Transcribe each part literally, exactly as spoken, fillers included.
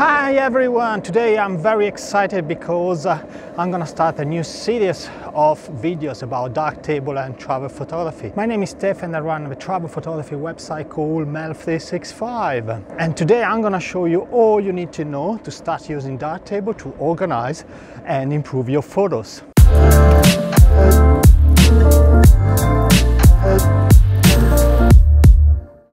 Hi everyone! Today I'm very excited because uh, I'm gonna start a new series of videos about Darktable and travel photography. My name is Steph and I run a travel photography website called Mel three sixty-five, and today I'm gonna show you all you need to know to start using Darktable to organize and improve your photos.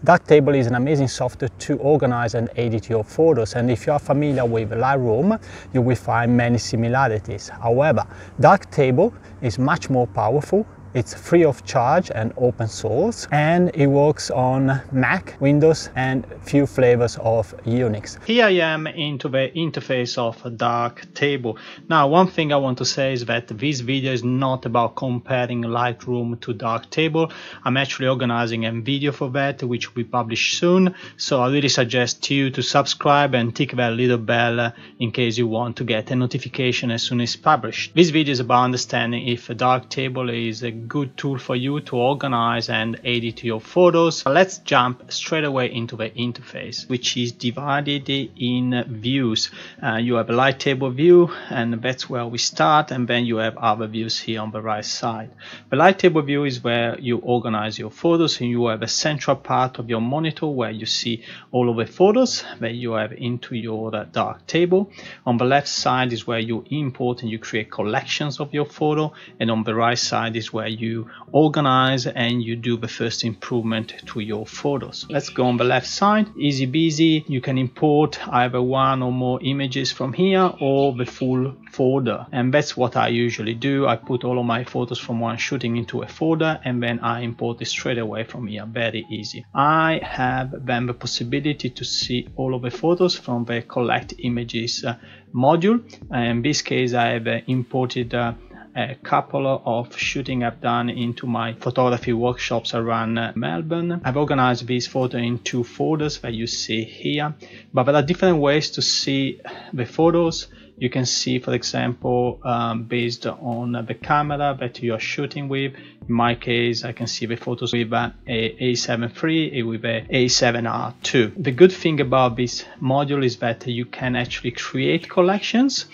Darktable is an amazing software to organize and edit your photos, and if you are familiar with Lightroom, you will find many similarities. However, Darktable is much more powerful. It's free of charge and open source, and it works on Mac, Windows and few flavors of Unix. Here I am into the interface of Darktable. Now, one thing I want to say is that this video is not about comparing Lightroom to Darktable. I'm actually organizing a video for that, which we publish soon, so I really suggest you to subscribe and tick that little bell in case you want to get a notification as soon as published. This video is about understanding if Darktable is a good tool for you to organize and edit your photos. Let's jump straight away into the interface, which is divided in views. Uh, you have a Lighttable view, and that's where we start, and then you have other views here on the right side. The Lighttable view is where you organize your photos, and you have a central part of your monitor where you see all of the photos that you have into your uh, Darktable. On the left side is where you import and you create collections of your photo, and on the right side is where you organize and you do the first improvement to your photos. Let's go on the left side. Easy busy. You can import either one or more images from here or the full folder, and that's what I usually do. I put all of my photos from one shooting into a folder, and then I import it straight away from here. Very easy. I have then the possibility to see all of the photos from the collect images uh, module. In this case, I have uh, imported uh, a couple of shooting I've done into my photography workshops around Melbourne. I've organized these photos in two folders that you see here, but there are different ways to see the photos. You can see, for example, um, based on the camera that you are shooting with. In my case, I can see the photos with an A seven three and with an A seven R two. The good thing about this module is that you can actually create collections.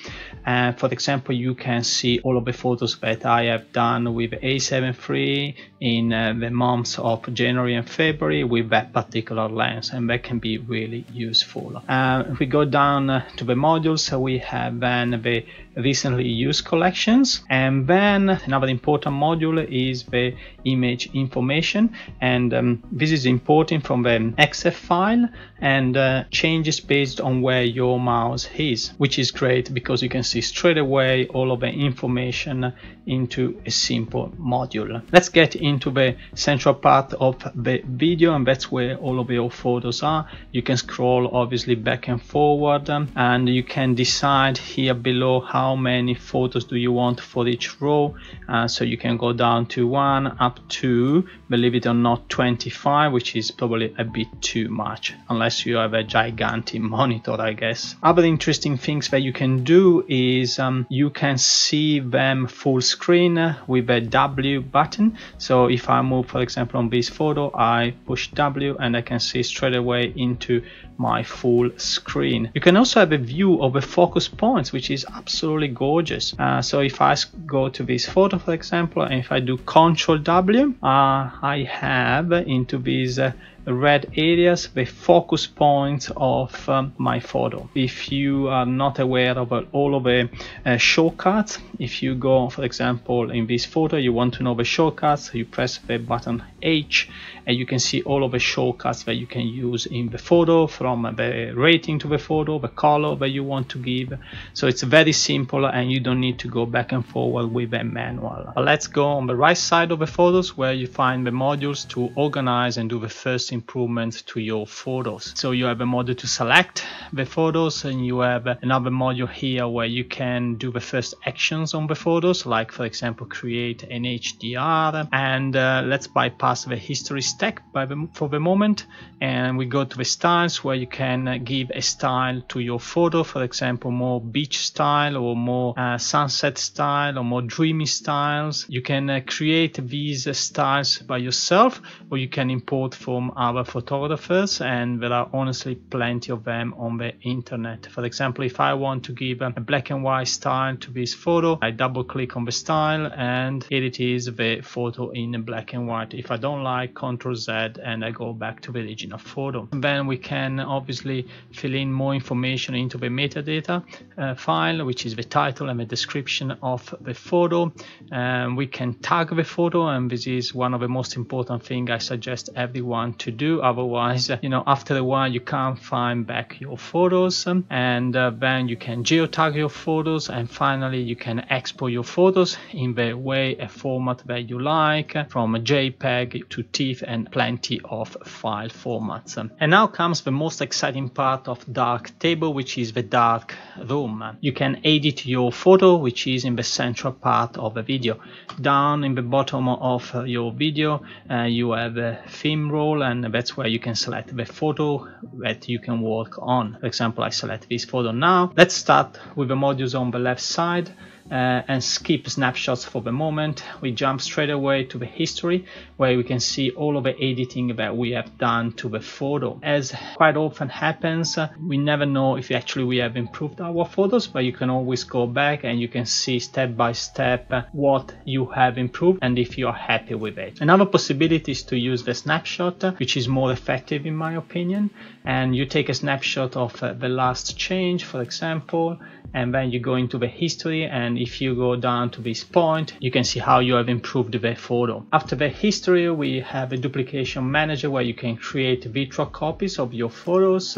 And uh, for example, you can see all of the photos that I have done with A seven three in uh, the months of January and February with that particular lens, and that can be really useful. Uh, if we go down uh, to the modules, so we have then the recently used collections, and then another important module is the image information, and um, this is importing from the EXIF file and uh, changes based on where your mouse is, which is great because you can see straight away all of the information into a simple module. Let's get into the central part of the video, and that's where all of your photos are. You can scroll obviously back and forward, um, and you can decide here below how many photos do you want for each row. Uh, so you can go down to one up to, believe it or not, twenty-five, which is probably a bit too much unless you have a gigantic monitor, I guess. Other interesting things that you can do is um, you can see them full screen with a W button. So if I move, for example, on this photo, I push W and I can see straight away into my full screen. You can also have a view of the focus points, which is absolutely gorgeous. Uh, so if I go to this photo, for example, and if I do control W, uh, I have into this uh, red areas the focus points of um, my photo. If you are not aware of all of the uh, shortcuts, if you go, for example, in this photo, you want to know the shortcuts, so you press the button H and you can see all of the shortcuts that you can use in the photo, from the rating to the photo, the color that you want to give. So it's very simple and you don't need to go back and forward with a manual. Let's go on the right side of the photos, where you find the modules to organize and do the first improvements to your photos. So you have a module to select the photos, and you have another module here where you can do the first actions on the photos, like for example create an H D R, and uh, let's bypass the history stack by the, for the moment, and we go to the styles, where you can give a style to your photo, for example more beach style or more uh, sunset style or more dreamy styles. You can uh, create these uh, styles by yourself, or you can import from other photographers, and there are honestly plenty of them on the internet. For example, if I want to give a black and white style to this photo, I double click on the style and here it is, the photo in black and white. If I don't like, Control Z and I go back to the original photo. And then we can obviously fill in more information into the metadata uh, file, which is the title and the description of the photo. Um, we can tag the photo, and this is one of the most important things I suggest everyone to do, otherwise you know after a while you can't find back your photos. And uh, then you can geotag your photos, and finally you can export your photos in the way a format that you like, from JPEG to TIFF and plenty of file formats. And now comes the most exciting part of Darktable, which is the dark room. You can edit your photo, which is in the central part of the video. Down in the bottom of your video uh, you have a theme role, and that's where you can select the photo that you can work on. For example, I select this photo now. Let's start with the modules on the left side Uh, and skip snapshots for the moment. We jump straight away to the history, where we can see all of the editing that we have done to the photo. As quite often happens, uh, we never know if actually we have improved our photos, but you can always go back and you can see step by step uh, what you have improved and if you are happy with it. Another possibility is to use the snapshot, uh, which is more effective in my opinion, and you take a snapshot of uh, the last change, for example, and then you go into the history, and if you go down to this point you can see how you have improved the photo. After the history we have a duplication manager, where you can create vitro copies of your photos,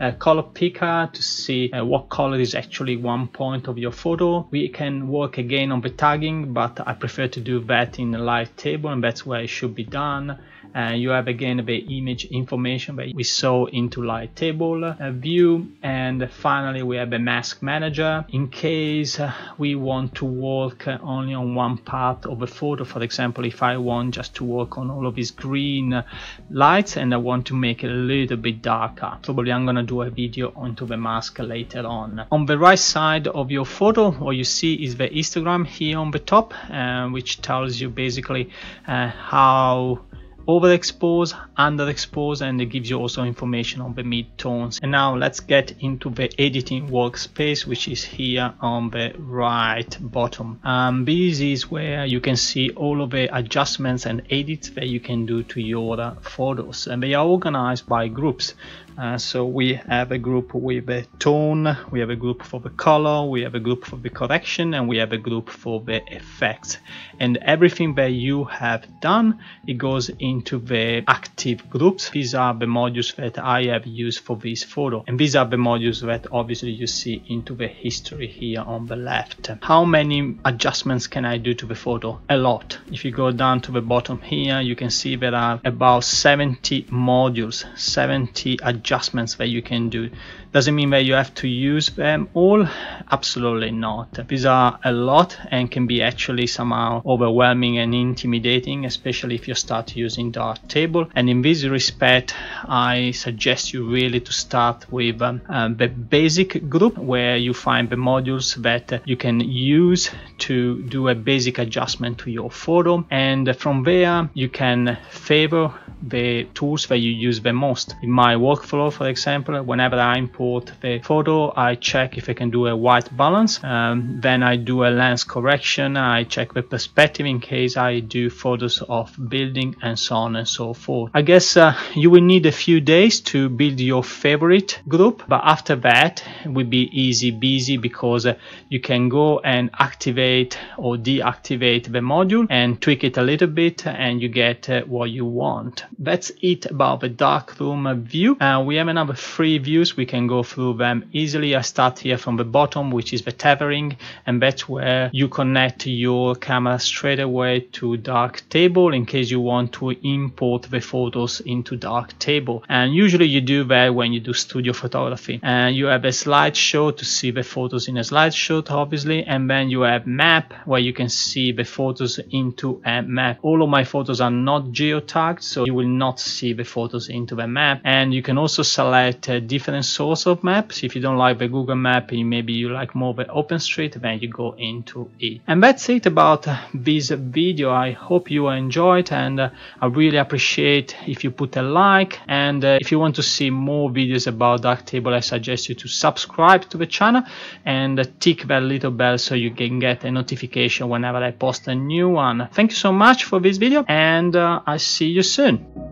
a color picker to see what color is actually one point of your photo. We can work again on the tagging, but I prefer to do that in a Lighttable, and that's where it should be done. And you have again the image information that we saw into Lighttable uh, view, and finally we have a mask manager in case uh, we want to work uh, only on one part of a photo. For example, if I want just to work on all of these green uh, lights and I want to make it a little bit darker, probably I'm gonna do a video onto the mask later on. On the right side of your photo, what you see is the histogram here on the top, uh, which tells you basically uh, how overexpose, underexpose, and it gives you also information on the mid-tones. And now let's get into the editing workspace, which is here on the right bottom. Um, this is where you can see all of the adjustments and edits that you can do to your uh, photos, and they are organized by groups. Uh, so we have a group with the tone, we have a group for the color, we have a group for the correction, and we have a group for the effects. And everything that you have done, it goes into the active groups. These are the modules that I have used for this photo, and these are the modules that obviously you see into the history here on the left. How many adjustments can I do to the photo? A lot. If you go down to the bottom here, you can see there are about seventy modules, seventy adjustments adjustments that you can do. Doesn't mean that you have to use them all, absolutely not. These are a lot and can be actually somehow overwhelming and intimidating, especially if you start using Darktable. And in this respect I suggest you really to start with um, um, the basic group, where you find the modules that you can use to do a basic adjustment to your photo, and from there you can favor the tools that you use the most. In my workflow, for example, whenever I import the photo, I check if I can do a white balance, um, then I do a lens correction, I check the perspective in case I do photos of building, and so on and so forth. I guess uh, you will need a few days to build your favorite group, but after that it will be easy busy, because uh, you can go and activate or deactivate the module and tweak it a little bit, and you get uh, what you want. That's it about the Darkroom view. Uh, we have another three views, we can go through them easily. I start here from the bottom, which is the tethering, and that's where you connect your camera straight away to Darktable in case you want to import the photos into Darktable. And usually you do that when you do studio photography, and you have a slideshow to see the photos in a slideshow obviously, and then you have map, where you can see the photos into a map. All of my photos are not geotagged, so you will not see the photos into the map. And you can also select uh, different sources source of maps. If you don't like the Google map, maybe you like more the OpenStreet, then you go into it. And that's it about this video. I hope you enjoyed, and uh, I really appreciate if you put a like, and uh, if you want to see more videos about Darktable, I suggest you to subscribe to the channel and uh, tick that little bell so you can get a notification whenever I post a new one. Thank you so much for this video, and uh, I see you soon.